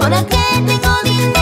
Ahora que tengo dinero.